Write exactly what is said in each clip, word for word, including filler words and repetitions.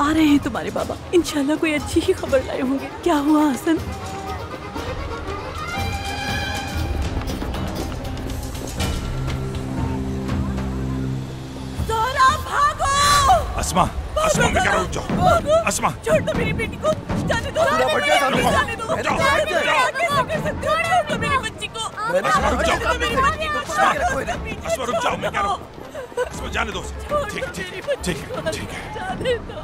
आ रहे हैं तुम्हारे बाबा, इंशाल्लाह कोई अच्छी ही खबर लाए होंगे। क्या हुआ हसन? अस्मा, अस्मा में क्या रुक जाओ, अस्मा छोड़ दो मेरी बेटी को, जाने दो जाने दो छोड़ दो मेरी बच्ची को, अस्मा रुक जाओ अस्मा रुक जाओ मैं कह रहा हूँ इसको जाने दो। ठीक ठीक ठीक है ठीक है जाने दो।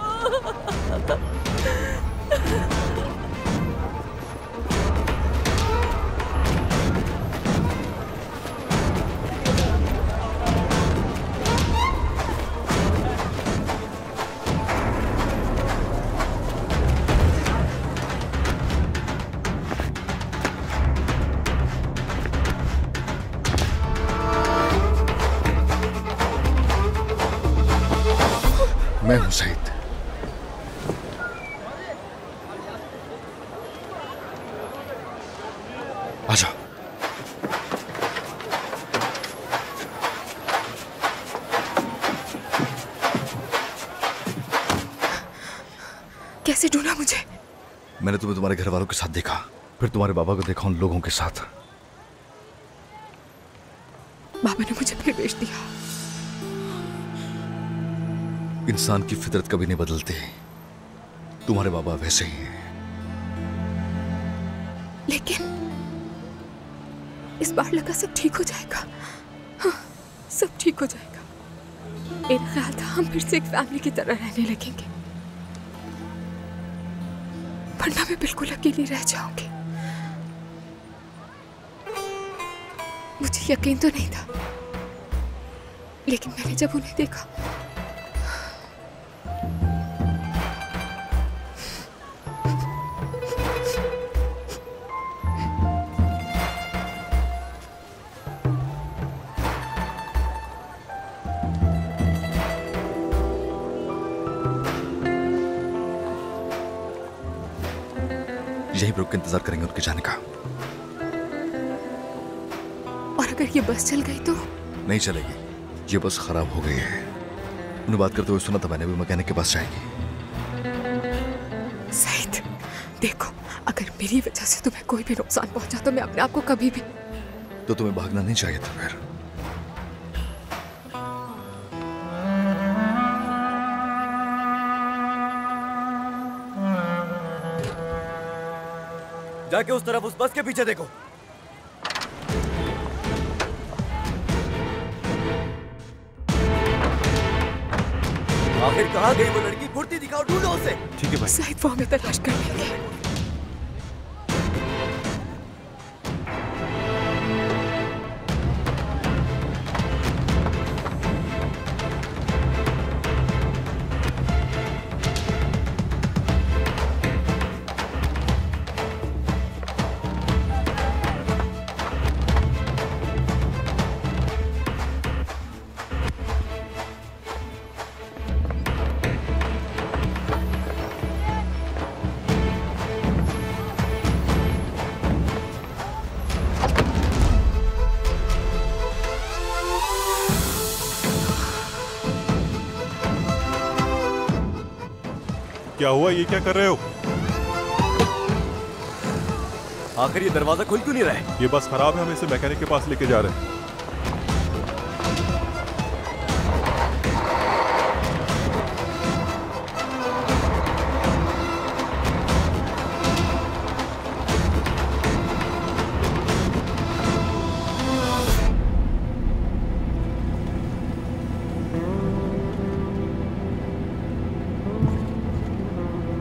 मैं हूं सईद। आजा। कैसे ढूंढा मुझे? मैंने तुम्हें तुम्हारे घर वालों के साथ देखा, फिर तुम्हारे बाबा को देखा उन लोगों के साथ। बाबा ने मुझे फिर बेच दिया। इंसान की फितरत कभी नहीं बदलती, तुम्हारे बाबा वैसे ही हैं। लेकिन इस बार लगा सब ठीक हो जाएगा। हाँ, सब ठीक हो जाएगा। मेरा ख्याल था हम फिर से एक फैमिली की तरह रहने लगेंगे, वरना मैं बिल्कुल अकेली रह जाऊंगी। मुझे यकीन तो नहीं था, लेकिन मैंने जब उन्हें देखा रुक के इंतजार करेंगे उनके जाने का। और अगर ये बस चल गई तो? नहीं चलेगी, ये बस खराब हो गई है। उन्हें बात करते हुए सुना था मैंने, भी मैकेनिक के पास जाएगी। सईद देखो, अगर मेरी वजह से तुम्हें कोई भी नुकसान पहुंचा तो मैं अपने आप को कभी भी। तो तुम्हें भागना नहीं चाहिए था फिर। जाके उस तरफ उस बस के पीछे देखो। आखिर कहाँ गई वो लड़की? फुर्ती दिखाओ, ढूंढो उसे। ठीक है भाई। शायद वो हमें तलाश कर लेंगे। क्या हुआ, ये क्या कर रहे हो? आखिर ये दरवाजा खुल क्यों नहीं रहा है? ये बस खराब है, हम इसे मैकेनिक के पास लेके जा रहे हैं।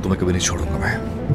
तुम्हें कभी नहीं छोड़ूंगा मैं।